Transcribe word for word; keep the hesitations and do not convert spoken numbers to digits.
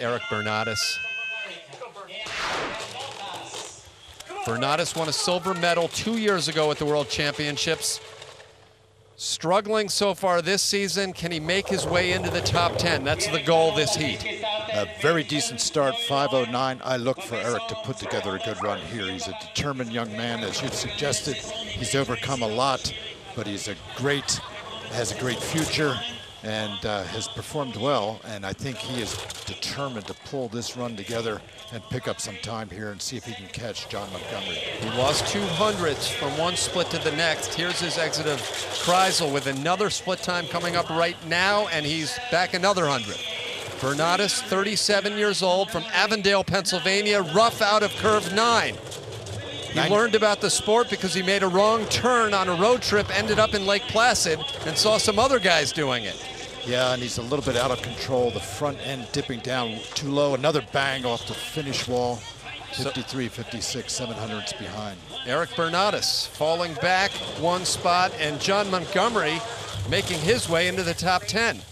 Eric Bernotas. Bernotas won a silver medal two years ago at the World Championships. Struggling so far this season, can he make his way into the top ten? That's the goal this heat. A very decent start, five oh nine. I look for Eric to put together a good run here. He's a determined young man, as you've suggested. He's overcome a lot, but he's a great, has a great future, and uh, has performed well. And I think he is determined to pull this run together and pick up some time here and see if he can catch John Montgomery. He lost two hundredths from one split to the next. Here's his exit of Kreisel with another split time coming up right now, and he's back another hundredth. Bernotas, thirty-seven years old, from Avondale, Pennsylvania, rough out of curve nine. He Nine. learned about the sport because he made a wrong turn on a road trip, ended up in Lake Placid, and saw some other guys doing it. Yeah, and he's a little bit out of control. The front end dipping down too low. Another bang off the finish wall. fifty-three, fifty-six, seven hundredths behind. Eric Bernotas falling back one spot, and John Montgomery making his way into the top ten.